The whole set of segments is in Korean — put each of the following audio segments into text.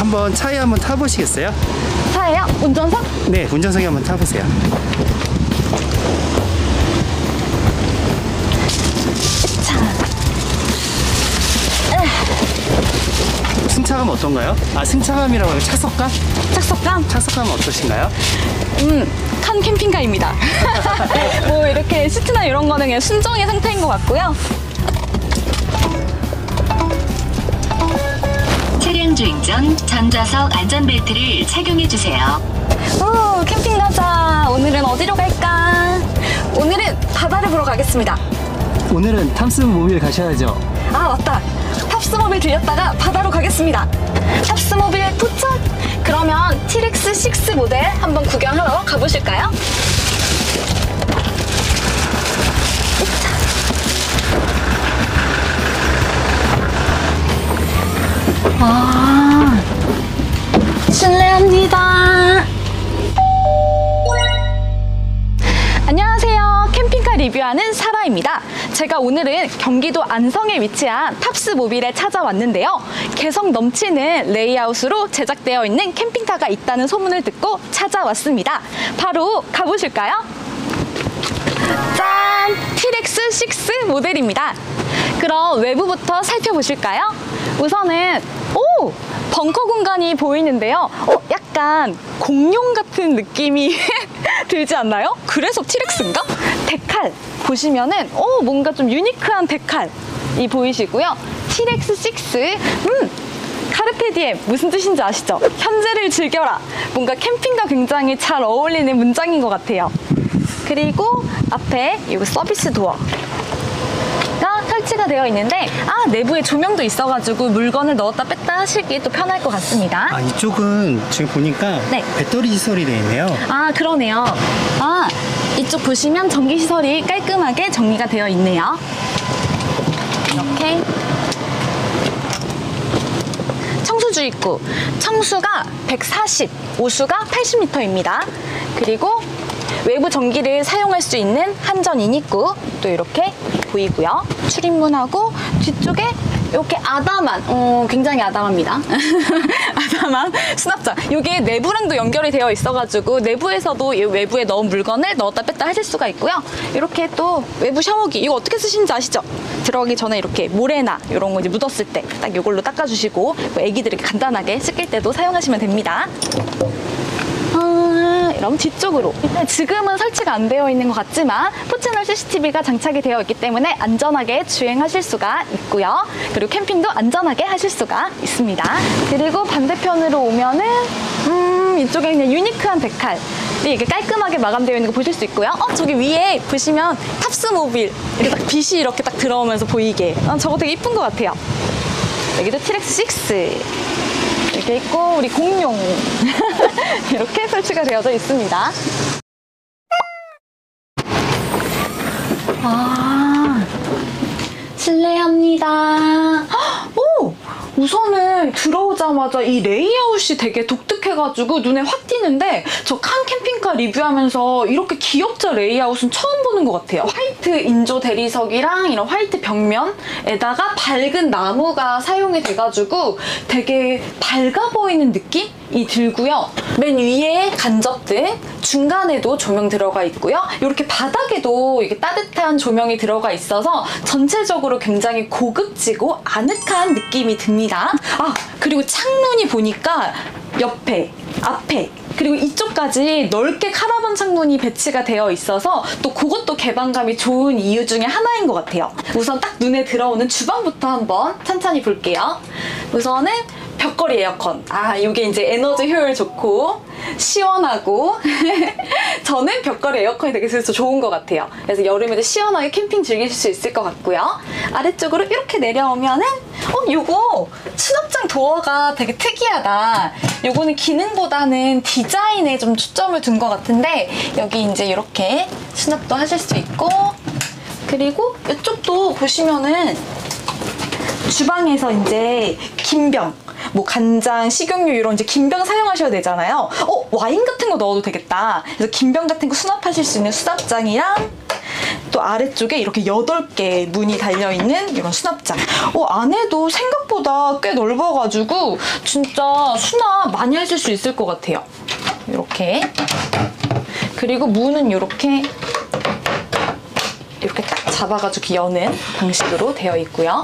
한번 차에 한번 타보시겠어요? 차에요? 운전석? 네, 운전석에 한번 타보세요. 승차감 어떤가요? 아, 승차감이라고 하면 착석감? 착석감? 착석감은 어떠신가요? 칸 캠핑카입니다. 뭐 이렇게 시트나 이런 거는 그냥 순정의 상태인 것 같고요. 차량 주행 전 전좌석 안전벨트를 착용해주세요. 오, 캠핑 가자. 오늘은 어디로 갈까? 오늘은 바다를 보러 가겠습니다. 오늘은 탑스 모빌 가셔야죠. 아, 맞다. 탑스 모빌 들렸다가 바다로 가겠습니다. 탑스 모빌 도착! 그러면 T-REX 6 모델 한번 구경하러 가보실까요? 와, 실례합니다. 안녕하세요. 캠핑카 리뷰하는 사라입니다. 제가 오늘은 경기도 안성에 위치한 탑스 모빌에 찾아왔는데요. 개성 넘치는 레이아웃으로 제작되어 있는 캠핑카가 있다는 소문을 듣고 찾아왔습니다. 바로 가보실까요? 짠! T-REX 6 모델입니다. 그럼 외부부터 살펴보실까요? 우선은 오! 벙커 공간이 보이는데요. 약간 공룡 같은 느낌이 들지 않나요? 그래서 T-REX인가? 데칼 보시면은 오, 뭔가 좀 유니크한 데칼이 보이시고요. T-REX 6 카르페 디엠 무슨 뜻인지 아시죠? 현재를 즐겨라. 뭔가 캠핑과 굉장히 잘 어울리는 문장인 것 같아요. 그리고 앞에 이 서비스 도어 가 설치가 되어 있는데, 아, 내부에 조명도 있어가지고 물건을 넣었다 뺐다 하시기 또 편할 것 같습니다. 아, 이쪽은 지금 보니까 네. 배터리 시설이 되어 있네요. 아, 그러네요. 아, 이쪽 보시면 전기 시설이 깔끔하게 정리가 되어 있네요. 이렇게 청수주 입구, 청수가 140, 오수가 80m입니다. 그리고 외부 전기를 사용할 수 있는 한전 인입구 또 이렇게 보이고요. 출입문하고 뒤쪽에 이렇게 아담한, 굉장히 아담합니다. 아담한 수납장. 이게 내부랑도 연결이 되어 있어가지고 내부에서도 이 외부에 넣은 물건을 넣었다 뺐다 하실 수가 있고요. 이렇게 또 외부 샤워기, 이거 어떻게 쓰시는지 아시죠? 들어가기 전에 이렇게 모래나 이런 거 이제 묻었을 때 딱 이걸로 닦아주시고 뭐 애기들이 간단하게 씻길 때도 사용하시면 됩니다. 그럼 뒤쪽으로 지금은 설치가 안 되어 있는 것 같지만 4채널 CCTV가 장착이 되어 있기 때문에 안전하게 주행하실 수가 있고요. 그리고 캠핑도 안전하게 하실 수가 있습니다. 그리고 반대편으로 오면은 이쪽에 그냥 유니크한 데칼 이게 깔끔하게 마감되어 있는 거 보실 수 있고요. 저기 위에 보시면 탑스 모빌 이렇게 딱 빛이 이렇게 딱 들어오면서 보이게 저거 되게 이쁜 것 같아요. 여기도 T-REX 6 이렇게 있고 우리 공룡 이렇게 설치가 되어져 있습니다. 아, 실례합니다. 오, 우선은 들어오자마자 이 레이아웃이 되게 독특해가지고 눈에 확 띄는데 저 칸 캠핑카 리뷰하면서 이렇게 기업자 레이아웃은 처음 보는 것 같아요. 화이트 인조 대리석이랑 이런 화이트 벽면에다가 밝은 나무가 사용이 돼가지고 되게 밝아 보이는 느낌이 들고요. 맨 위에 간접등, 중간에도 조명 들어가 있고요. 이렇게 바닥에도 이게 따뜻한 조명이 들어가 있어서 전체적으로 굉장히 고급지고 아늑한 느낌이 듭니다. 아, 그리고 창문이 보니까 옆에, 앞에 그리고 이쪽까지 넓게 카라반 창문이 배치가 되어 있어서 또 그것도 개방감이 좋은 이유 중에 하나인 것 같아요. 우선 딱 눈에 들어오는 주방부터 한번 천천히 볼게요. 우선은 벽걸이 에어컨. 아, 이게 이제 에너지 효율 좋고 시원하고 저는 벽걸이 에어컨이 되게 좋은 것 같아요. 그래서 여름에도 시원하게 캠핑 즐기실 수 있을 것 같고요. 아래쪽으로 이렇게 내려오면은 요거 수납장 도어가 되게 특이하다. 요거는 기능보다는 디자인에 좀 초점을 둔 것 같은데 여기 이제 이렇게 수납도 하실 수 있고 그리고 이쪽도 보시면은 주방에서 이제 김병 뭐 간장, 식용유 이런 이제 김병 사용하셔야 되잖아요. 와인 같은 거 넣어도 되겠다. 그래서 김병 같은 거 수납하실 수 있는 수납장이랑 또 아래쪽에 이렇게 8개 문이 달려있는 이런 수납장. 안에도 생각보다 생각보다 꽤 넓어가지고 진짜 수납 많이 하실 수 있을 것 같아요. 이렇게. 그리고 문은 이렇게 딱 잡아가지고 여는 방식으로 되어 있고요.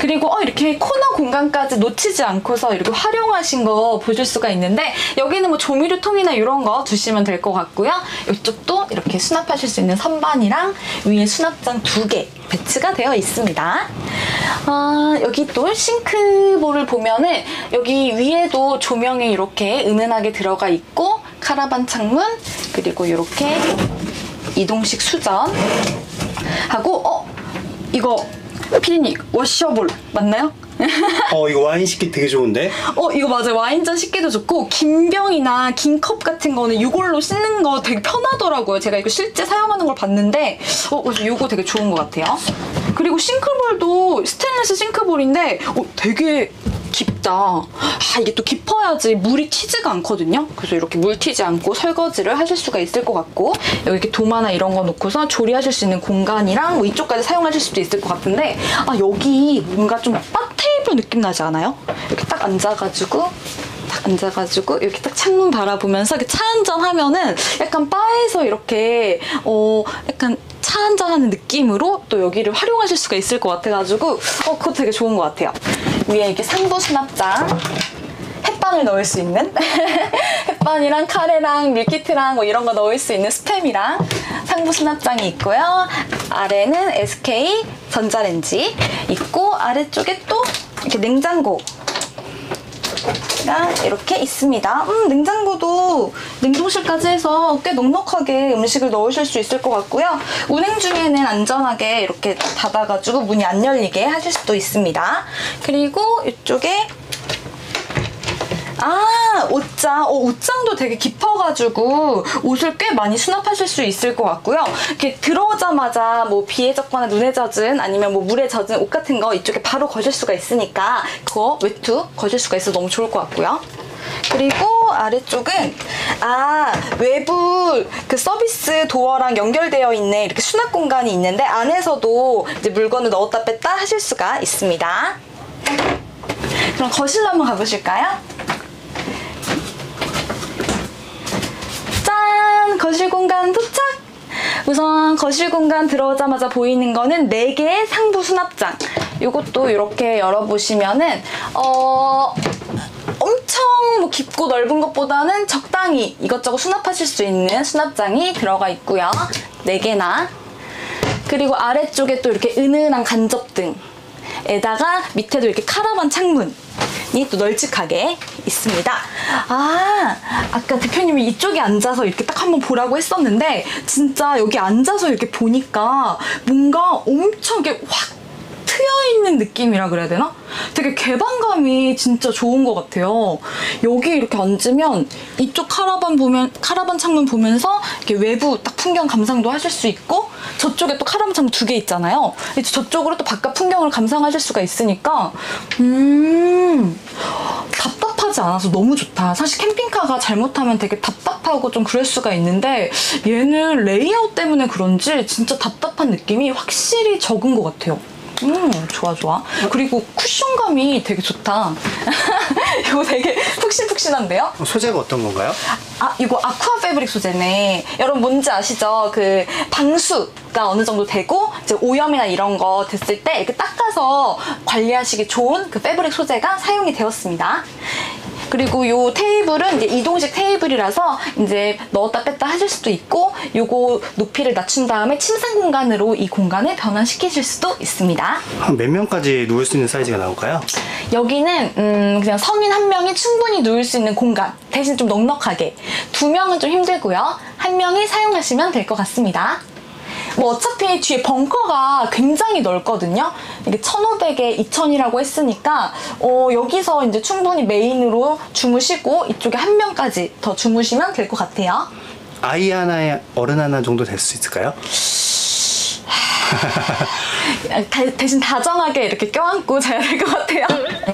그리고 이렇게 코너 공간까지 놓치지 않고서 이렇게 활용하신 거 보실 수가 있는데, 여기는 뭐 조미료통이나 이런 거 두시면 될 것 같고요. 이쪽도 이렇게 수납하실 수 있는 선반이랑 위에 수납장 2개 배치가 되어 있습니다. 여기 또 싱크볼을 보면은 여기 위에도 조명이 이렇게 은은하게 들어가 있고, 카라반 창문, 그리고 이렇게 이동식 수전 하고, 이거 피디님, 워셔볼 맞나요? 이거 와인 식기 되게 좋은데? 이거 맞아요. 와인잔 식기도 좋고, 긴 병이나 긴 컵 같은 거는 이걸로 씻는 거 되게 편하더라고요. 제가 이거 실제 사용하는 걸 봤는데 그래서 이거 되게 좋은 것 같아요. 그리고 싱크볼도 스테인리스 싱크볼인데 되게 깊다. 이게 또 깊어야지 물이 튀지가 않거든요. 그래서 이렇게 물 튀지 않고 설거지를 하실 수가 있을 것 같고, 여기 이렇게 도마나 이런 거 놓고서 조리하실 수 있는 공간이랑 뭐 이쪽까지 사용하실 수도 있을 것 같은데, 여기 뭔가 좀 바 테이블 느낌 나지 않아요? 이렇게 딱 앉아가지고 이렇게 딱 창문 바라보면서 이렇게 차 한잔 하면은 약간 바에서 이렇게 약간 차 한잔 하는 느낌으로 또 여기를 활용하실 수가 있을 것 같아가지고 그거 되게 좋은 것 같아요. 위에 이렇게 상부 수납장, 햇반을 넣을 수 있는 햇반이랑 카레랑 밀키트랑 뭐 이런 거 넣을 수 있는 스팸이랑 상부 수납장이 있고요. 아래는 SK 전자레인지 있고, 아래쪽에 또 이렇게 냉장고가 이렇게 있습니다. 냉장고도 냉동실까지 해서 꽤 넉넉하게 음식을 넣으실 수 있을 것 같고요. 운행 중에는 안전하게 이렇게 닫아가지고 문이 안 열리게 하실 수도 있습니다. 그리고 이쪽에 옷장. 옷장도 되게 깊어가지고 옷을 꽤 많이 수납하실 수 있을 것 같고요. 이렇게 들어오자마자 뭐 비에 젖거나 눈에 젖은, 아니면 뭐 물에 젖은 옷 같은 거 이쪽에 바로 거실 수가 있으니까 그거 외투 거실 수가 있어서 너무 좋을 것 같고요. 그리고 아래쪽은 외부 그 서비스 도어랑 연결되어 있는 이렇게 수납 공간이 있는데, 안에서도 이제 물건을 넣었다 뺐다 하실 수가 있습니다. 그럼 거실로 한번 가보실까요? 거실 공간 도착! 우선 거실 공간 들어오자마자 보이는 거는 4개의 상부 수납장. 이것도 이렇게 열어보시면은 엄청 뭐 깊고 넓은 것보다는 적당히 이것저것 수납하실 수 있는 수납장이 들어가 있고요. 4개나. 그리고 아래쪽에 또 이렇게 은은한 간접등에다가 밑에도 이렇게 카라반 창문. 또 널찍하게 있습니다. 아까 대표님이 이쪽에 앉아서 이렇게 딱 한번 보라고 했었는데, 진짜 여기 앉아서 이렇게 보니까 뭔가 엄청 이렇게 확 트여있는 느낌이라 그래야 되나? 되게 개방감이 진짜 좋은 것 같아요. 여기 이렇게 앉으면 이쪽 카라반 창문 보면서 이렇게 외부 딱 풍경 감상도 하실 수 있고, 저쪽에 또 카라반 창문 2개 있잖아요. 저쪽으로 또 바깥 풍경을 감상하실 수가 있으니까 답답하지 않아서 너무 좋다. 사실 캠핑카가 잘못하면 되게 답답하고 좀 그럴 수가 있는데, 얘는 레이아웃 때문에 그런지 진짜 답답한 느낌이 확실히 적은 것 같아요. 좋아. 그리고 쿠션감이 되게 좋다. 이거 되게 푹신푹신한데요? 소재가 어떤 건가요? 이거 아쿠아 패브릭 소재네. 여러분 뭔지 아시죠? 그 방수가 어느 정도 되고, 이제 오염이나 이런 거 됐을 때 이렇게 닦아서 관리하시기 좋은 그 패브릭 소재가 사용이 되었습니다. 그리고 요 테이블은 이제 이동식 테이블이라서 이제 넣었다 뺐다 하실 수도 있고, 요거 높이를 낮춘 다음에 침상 공간으로 이 공간을 변환시키실 수도 있습니다. 한 몇 명까지 누울 수 있는 사이즈가 나올까요? 여기는 그냥 성인 1명이 충분히 누울 수 있는 공간, 대신 좀 넉넉하게 2명은 좀 힘들고요. 1명이 사용하시면 될 것 같습니다. 뭐 어차피 뒤에 벙커가 굉장히 넓거든요. 이게 1,500에 2,000이라고 했으니까 여기서 이제 충분히 메인으로 주무시고, 이쪽에 1명까지 더 주무시면 될 것 같아요. 아이 하나에 어른 하나 정도 될 수 있을까요? 대신 다정하게 이렇게 껴안고 자야 될 것 같아요.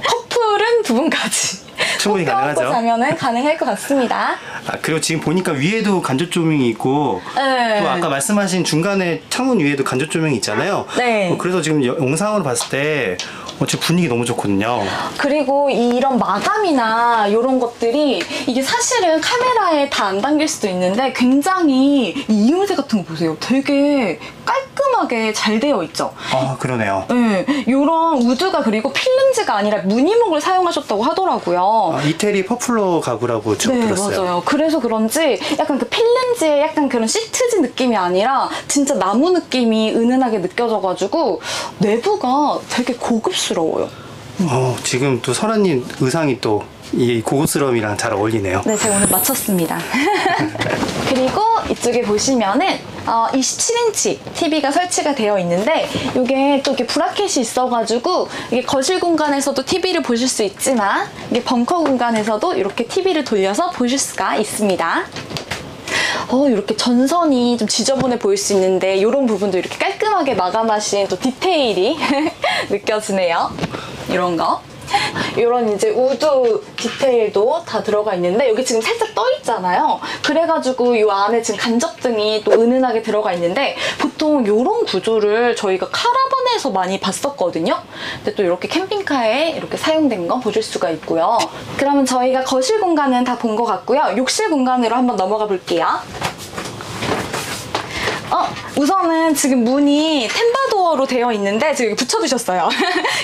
커플은 2분까지 충분히 가능하죠. 자면은 가능할 것 같습니다. 그리고 지금 보니까 위에도 간접 조명이 있고, 네. 또 아까 말씀하신 중간에 창문 위에도 간접 조명이 있잖아요. 네. 그래서 지금 영상으로 봤을 때 지금 분위기 너무 좋거든요. 그리고 이런 마감이나 이런 것들이 이게 사실은 카메라에 다 안 담길 수도 있는데 굉장히 이 이음새 같은 거 보세요. 되게 깔끔하게 잘 되어 있죠. 아, 그러네요. 네, 이런 우드가 그리고 필름지가 아니라 무늬목을 사용하셨다고 하더라고요. 아, 이태리 퍼플러 가구라고 제가 들었어요. 맞아요. 그래서 그런지 약간 그 필름지에 약간 그런 시트지 느낌이 아니라 진짜 나무 느낌이 은은하게 느껴져가지고 내부가 되게 고급스러워요. 지금 또 설아님 의상이 또 이 고급스러움이랑 잘 어울리네요. 네, 제가 오늘 맞췄습니다. 그리고 이쪽에 보시면은 27인치 TV가 설치가 되어 있는데 이게 또 이렇게 브라켓이 있어가지고 이게 거실 공간에서도 TV를 보실 수 있지만 이게 벙커 공간에서도 이렇게 TV를 돌려서 보실 수가 있습니다. 이렇게 전선이 좀 지저분해 보일 수 있는데 이런 부분도 이렇게 깔끔하게 마감하신 또 디테일이 느껴지네요. 이런 거. 이런 이제 우드 디테일도 다 들어가 있는데 여기 지금 살짝 떠 있잖아요. 그래가지고 이 안에 지금 간접등이 또 은은하게 들어가 있는데 보통 이런 구조를 저희가 카라반에서 많이 봤었거든요. 근데 또 이렇게 캠핑카에 이렇게 사용된 거 보실 수가 있고요. 그러면 저희가 거실 공간은 다 본 것 같고요. 욕실 공간으로 한번 넘어가 볼게요. 우선은 지금 문이 템바도어로 되어 있는데 지금 붙여두셨어요.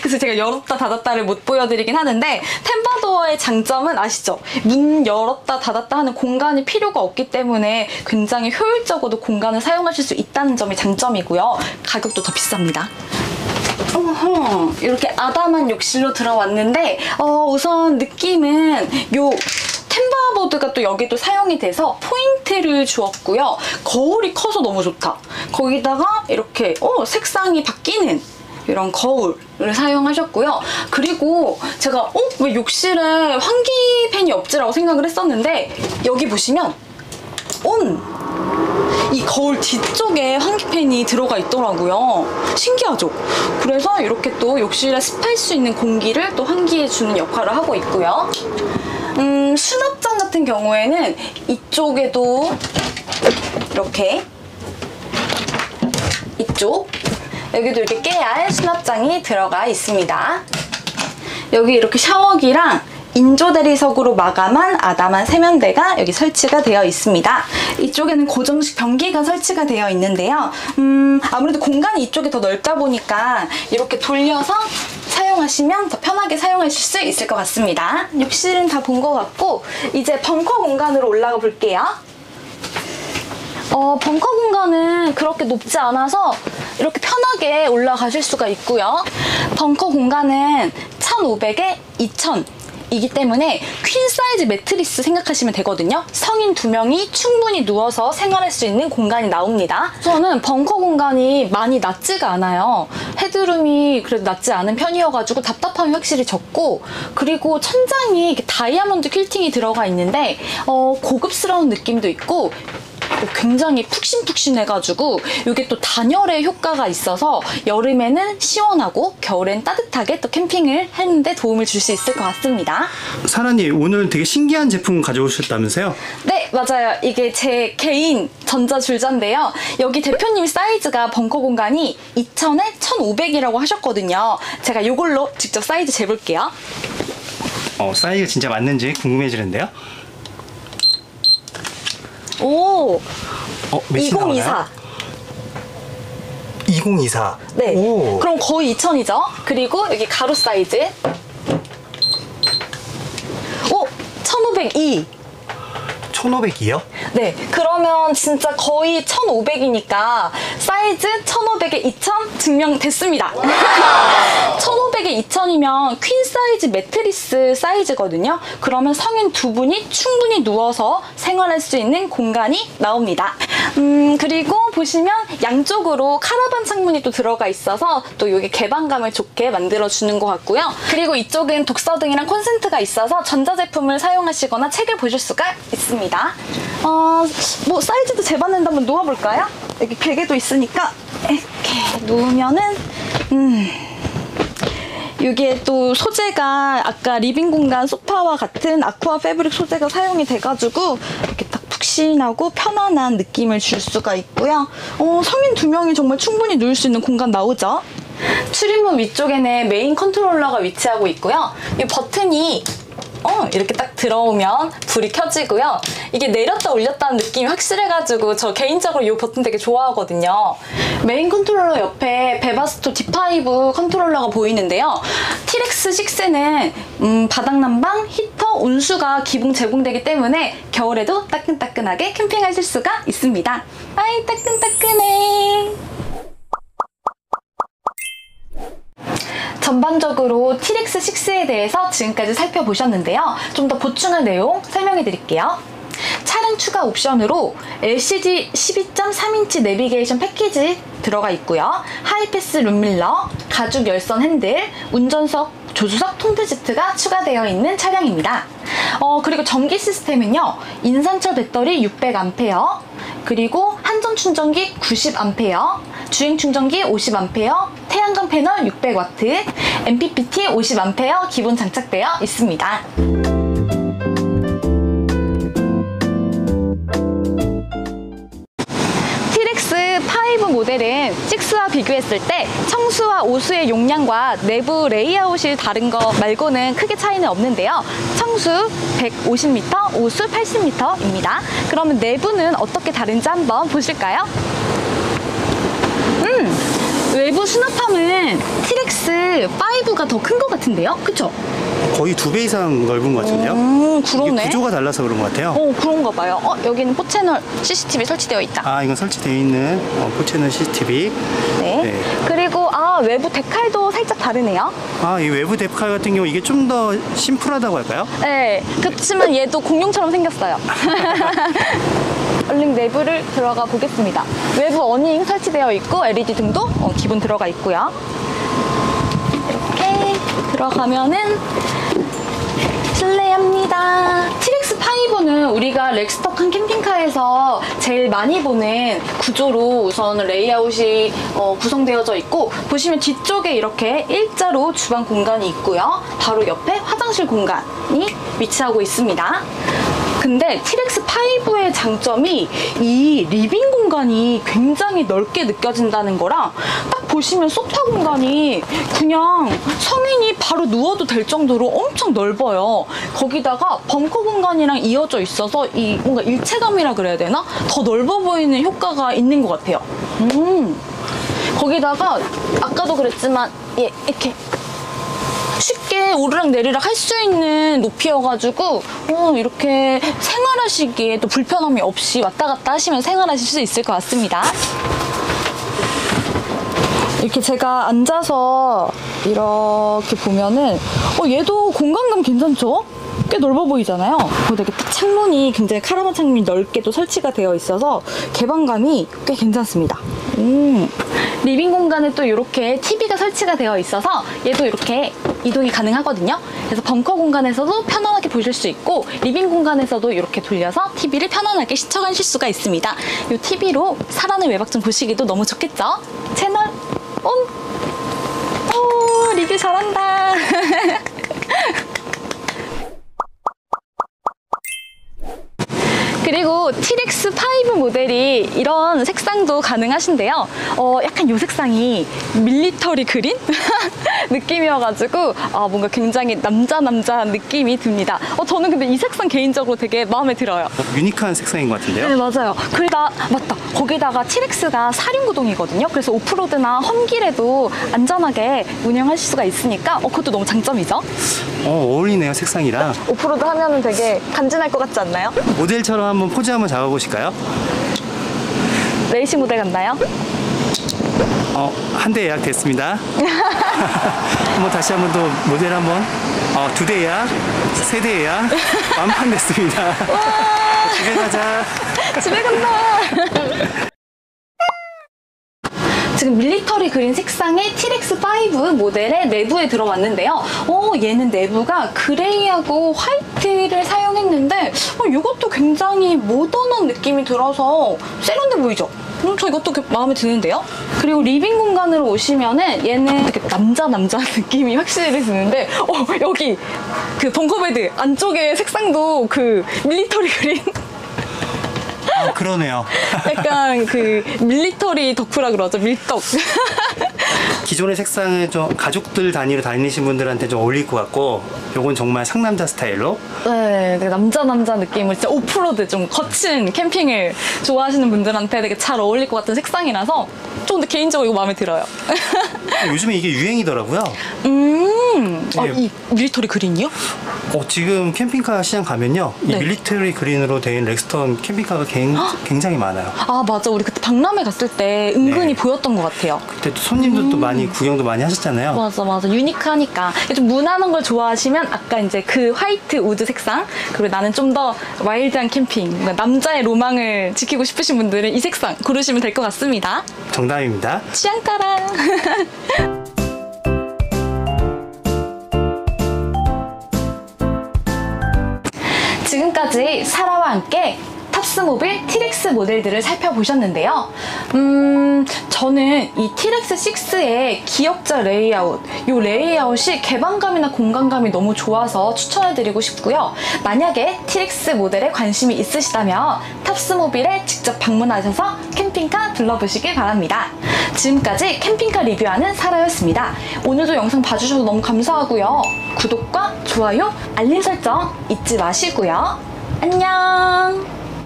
그래서 제가 열었다 닫았다를 못 보여드리긴 하는데 템바도어의 장점은 아시죠? 문 열었다 닫았다 하는 공간이 필요가 없기 때문에 굉장히 효율적으로 공간을 사용하실 수 있다는 점이 장점이고요. 가격도 더 비쌉니다. 이렇게 아담한 욕실로 들어왔는데 우선 느낌은 요 템바보드가 또 여기도 사용이 돼서 포인트를 주었고요. 거울이 커서 너무 좋다. 거기다가 이렇게 색상이 바뀌는 이런 거울을 사용하셨고요. 그리고 제가 왜 욕실에 환기팬이 없지라고 생각을 했었는데 여기 보시면 이 거울 뒤쪽에 환기팬이 들어가 있더라고요. 신기하죠? 그래서 이렇게 또 욕실에 습할 수 있는 공기를 또 환기해주는 역할을 하고 있고요. 수납장 같은 경우에는 이쪽에도 이렇게 이쪽 여기도 이렇게 깨알 수납장이 들어가 있습니다. 여기 이렇게 샤워기랑 인조대리석으로 마감한 아담한 세면대가 여기 설치가 되어 있습니다. 이쪽에는 고정식 변기가 설치가 되어 있는데요. 아무래도 공간이 이쪽이 더 넓다 보니까 이렇게 돌려서 사용하시면 더 편하게 사용하실 수 있을 것 같습니다. 욕실은 다 본 것 같고 이제 벙커 공간으로 올라가 볼게요. 벙커 공간은 그렇게 높지 않아서 이렇게 편하게 올라가실 수가 있고요. 벙커 공간은 1,500에 2,000 이기 때문에 퀸 사이즈 매트리스 생각하시면 되거든요. 성인 2명이 충분히 누워서 생활할 수 있는 공간이 나옵니다. 우선은 벙커 공간이 많이 낮지가 않아요. 헤드룸이 그래도 낮지 않은 편이어가지고 답답함이 확실히 적고 그리고 천장이 이렇게 다이아몬드 퀼팅이 들어가 있는데 고급스러운 느낌도 있고 굉장히 푹신푹신해가지고 이게 또 단열의 효과가 있어서 여름에는 시원하고 겨울엔 따뜻하게 또 캠핑을 하는데 도움을 줄 수 있을 것 같습니다. 사라님 오늘 되게 신기한 제품 가져오셨다면서요? 네 맞아요. 이게 제 개인 전자줄자인데요. 여기 대표님 사이즈가 벙커 공간이 2,000에 1,500이라고 하셨거든요. 제가 이걸로 직접 사이즈 재볼게요. 사이즈가 진짜 맞는지 궁금해지는데요. 오! 2024. 2024. 네. 오. 그럼 거의 2000이죠? 그리고 여기 가로 사이즈. 오! 1502. 1502요? 네. 그러면 진짜 거의 1500이니까 사이즈 1500에 2000 증명됐습니다. 1500에 2000이면 퀸 사이즈 매트리스 사이즈거든요. 그러면 성인 두 분이 충분히 누워서 생활할 수 있는 공간이 나옵니다. 그리고 보시면 양쪽으로 카라반 창문이 또 들어가 있어서 또 여기 개방감을 좋게 만들어주는 것 같고요. 그리고 이쪽은 독서등이랑 콘센트가 있어서 전자제품을 사용하시거나 책을 보실 수가 있습니다. 뭐 사이즈도 재봤는데 한번 누워볼까요? 여기 베개도 있으니까 이렇게 누우면은 이게 또 소재가 아까 리빙 공간 소파와 같은 아쿠아 패브릭 소재가 사용이 돼가지고 이렇게 딱 푹신하고 편안한 느낌을 줄 수가 있고요. 성인 2명이 정말 충분히 누울 수 있는 공간 나오죠? 출입문 위쪽에는 메인 컨트롤러가 위치하고 있고요. 이 버튼이 이렇게 딱 들어오면 불이 켜지고요. 이게 내렸다 올렸다는 느낌이 확실해가지고 저 개인적으로 이 버튼 되게 좋아하거든요. 메인 컨트롤러 옆에 베바스토 D5 컨트롤러가 보이는데요. T-REX 6는 바닥난방, 히터, 온수가 기본 제공되기 때문에 겨울에도 따끈따끈하게 캠핑하실 수가 있습니다. 아이 따끈따끈해. 전반적으로 T-REX 6에 대해서 지금까지 살펴보셨는데요. 좀 더 보충할 내용 설명해 드릴게요. 차량 추가 옵션으로 LCD 12.3인치 내비게이션 패키지 들어가 있고요. 하이패스 룸밀러, 가죽 열선 핸들, 운전석, 조수석 통풍 시트가 추가되어 있는 차량입니다. 그리고 전기 시스템은요. 인산철 배터리 600A, 그리고 한전 충전기 90A, 주행 충전기 50A, 태양광 패널 600W, MPPT 50A 기본 장착되어 있습니다. T-REX 5 모델은 6와 비교했을 때 청수와 오수의 용량과 내부 레이아웃이 다른 거 말고는 크게 차이는 없는데요. 청수 150m, 오수 80m입니다. 그러면 내부는 어떻게 다른지 한번 보실까요? 외부 수납함은 T-REX 5가 더 큰 것 같은데요? 그쵸? 거의 2배 이상 넓은 것 같은데요? 그러네. 구조가 달라서 그런 것 같아요. 그런가 봐요. 여기는 4채널 CCTV 설치되어 있다. 아, 이건 설치되어 있는 4채널 CCTV. 네. 그리고 외부 데칼도 살짝 다르네요. 아, 이 외부 데칼 같은 경우 이게 좀 더 심플하다고 할까요? 네. 그렇지만 얘도 공룡처럼 생겼어요. 얼른 내부를 들어가 보겠습니다. 외부 어닝 설치되어 있고 LED 등도 기본 들어가 있고요. 이렇게 들어가면은 실내입니다. T-REX 5는 우리가 렉스턴 칸 캠핑카에서 제일 많이 보는 구조로 우선 레이아웃이 구성되어져 있고, 보시면 뒤쪽에 이렇게 일자로 주방 공간이 있고요. 바로 옆에 화장실 공간이 위치하고 있습니다. 근데 T-REX 5의 장점이 이 리빙 공간이 굉장히 넓게 느껴진다는 거라, 딱 보시면 소파 공간이 그냥 성인이 바로 누워도 될 정도로 엄청 넓어요. 거기다가 벙커 공간이랑 이어져 있어서 이 뭔가 일체감이라 그래야 되나? 더 넓어 보이는 효과가 있는 것 같아요. 거기다가 아까도 그랬지만 이렇게 쉽게 오르락 내리락 할 수 있는 높이여가지고 이렇게 생활하시기에 또 불편함이 없이 왔다 갔다 하시면 생활하실 수 있을 것 같습니다. 이렇게 제가 앉아서 이렇게 보면은 얘도 공간감 괜찮죠? 꽤 넓어 보이잖아요. 되게 딱 창문이 굉장히 카라반 창문이 넓게 또 설치가 되어 있어서 개방감이 꽤 괜찮습니다. 리빙 공간에 또 이렇게 TV가 설치가 되어 있어서 얘도 이렇게 이동이 가능하거든요. 그래서 벙커 공간에서도 편안하게 보실 수 있고, 리빙 공간에서도 이렇게 돌려서 TV를 편안하게 시청하실 수가 있습니다. 이 TV로 사라는 외박중 보시기도 너무 좋겠죠? 채널 온! 오, 리뷰 잘한다. 그리고 T-REX 5 모델이 이런 색상도 가능하신데요. 약간 이 색상이 밀리터리 그린? 느낌이어가지고 뭔가 굉장히 남자한 느낌이 듭니다. 저는 근데 이 색상 개인적으로 되게 마음에 들어요. 유니크한 색상인 것 같은데요? 네, 맞아요. 맞다. 거기다가 T-REX가 4륜구동이거든요. 그래서 오프로드나 험길에도 안전하게 운영하실 수가 있으니까 그것도 너무 장점이죠. 어울리네요, 색상이랑. 오프로드 하면은 되게 간지날 것 같지 않나요? 모델처럼 한번 포즈 한번 잡아보실까요? 레이싱 모델 갔나요? 한 대 예약 됐습니다. 한번 다시 한번 또 모델 한번 2대 예약, 3대 예약 완판 됐습니다. 집에 가자. 집에 간다. 지금 밀리터리 그린 색상의 T-REX 5 모델의 내부에 들어왔는데요. 얘는 내부가 그레이하고 화이트를 사용했는데 이것도 굉장히 모던한 느낌이 들어서 세련돼 보이죠? 저 이것도 마음에 드는데요. 그리고 리빙 공간으로 오시면은 얘는 되게 남자 느낌이 확실히 드는데 여기 그 벙커베드 안쪽의 색상도 그 밀리터리 그린. 그러네요. 약간 그 밀리터리 덕후라 그러죠. 밀떡. 기존의 색상은 좀 가족들 단위로 다니신 분들한테 좀 어울릴 것 같고, 요건 정말 상남자 스타일로. 네, 되게 남자 느낌을 진짜 오프로드 좀 거친 캠핑을 좋아하시는 분들한테 되게 잘 어울릴 것 같은 색상이라서 좀 개인적으로 이거 마음에 들어요. 요즘에 이게 유행이더라고요. 네. 이 밀리터리 그린이요? 지금 캠핑카 시장 가면요, 이 네. 밀리터리 그린으로 된 렉스턴 캠핑카가 굉장히 많아요. 아 맞아, 우리 그때 박람회 갔을 때 은근히 네. 보였던 것 같아요. 그때 손님들도 많이 구경도 많이 하셨잖아요. 맞아, 유니크하니까. 좀 무난한 걸 좋아하시면 아까 이제 그 화이트 우드 색상, 그리고 나는 좀 더 와일드한 캠핑, 그러니까 남자의 로망을 지키고 싶으신 분들은 이 색상 고르시면 될 것 같습니다. 정답입니다. 취향 따라. 지금까지 사라와 함께 탑스 모빌 T-REX 모델들을 살펴보셨는데요. 저는 이 T-REX 6의 기역자 레이아웃, 이 레이아웃이 개방감이나 공간감이 너무 좋아서 추천해드리고 싶고요. 만약에 T-REX 모델에 관심이 있으시다면 탑스 모빌에 직접 방문하셔서 캠핑카 둘러보시길 바랍니다. 지금까지 캠핑카 리뷰하는 사라였습니다. 오늘도 영상 봐주셔서 너무 감사하고요. 구독과 좋아요, 알림 설정 잊지 마시고요. 안녕!